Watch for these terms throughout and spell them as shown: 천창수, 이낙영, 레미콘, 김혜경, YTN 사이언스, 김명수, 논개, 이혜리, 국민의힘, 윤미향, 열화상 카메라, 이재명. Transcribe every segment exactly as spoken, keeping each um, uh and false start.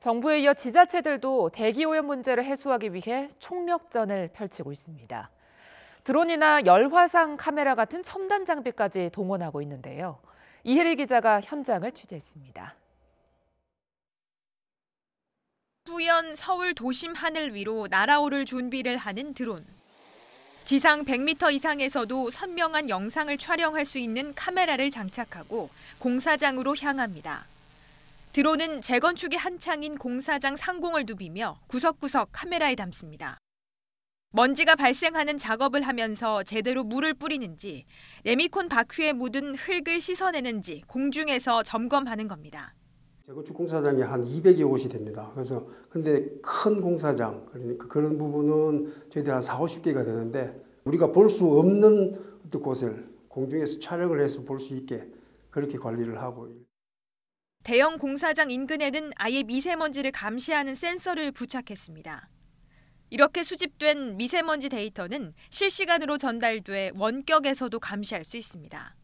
정부에 이어 지자체들도 대기오염 문제를 해소하기 위해 총력전을 펼치고 있습니다. 드론이나 열화상 카메라 같은 첨단 장비까지 동원하고 있는데요. 이혜리 기자가 현장을 취재했습니다. 후연 서울 도심 하늘 위로 날아오를 준비를 하는 드론. 지상 백 미터 이상에서도 선명한 영상을 촬영할 수 있는 카메라를 장착하고 공사장으로 향합니다. 드론은 재건축이 한창인 공사장 상공을 누비며 구석구석 카메라에 담습니다. 먼지가 발생하는 작업을 하면서 제대로 물을 뿌리는지, 레미콘 바퀴에 묻은 흙을 씻어내는지 공중에서 점검하는 겁니다. 재건축 공사장이 한 이백여 곳이 됩니다. 그래서 근데 큰 공사장, 그러니까 그런 부분은 저희들 한 사오십 개가 되는데, 우리가 볼 수 없는 곳을 공중에서 촬영을 해서 볼 수 있게 그렇게 관리를 하고. 대형 공사장 인근에는 아예 미세먼지를 감시하는 센서를 부착했습니다. 이렇게 수집된 미세먼지 데이터는 실시간으로 전달돼 원격에서도 감시할 수 있습니다.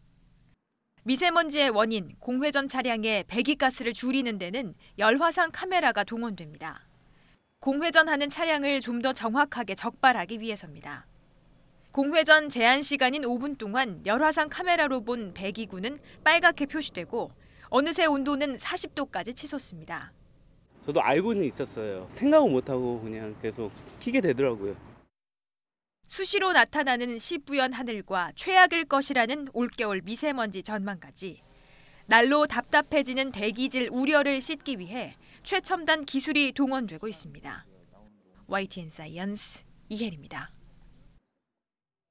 미세먼지의 원인, 공회전 차량의 배기가스를 줄이는 데는 열화상 카메라가 동원됩니다. 공회전하는 차량을 좀 더 정확하게 적발하기 위해서입니다. 공회전 제한 시간인 오 분 동안 열화상 카메라로 본 배기구는 빨갛게 표시되고 어느새 온도는 사십 도까지 치솟습니다. 저도 알고는 있었어요. 생각은 못하고 그냥 계속 키게 되더라고요. 수시로 나타나는 시뿌연 하늘과 최악일 것이라는 올겨울 미세먼지 전망까지. 날로 답답해지는 대기질 우려를 씻기 위해 최첨단 기술이 동원되고 있습니다. 와이티엔 사이언스 이혜리입니다.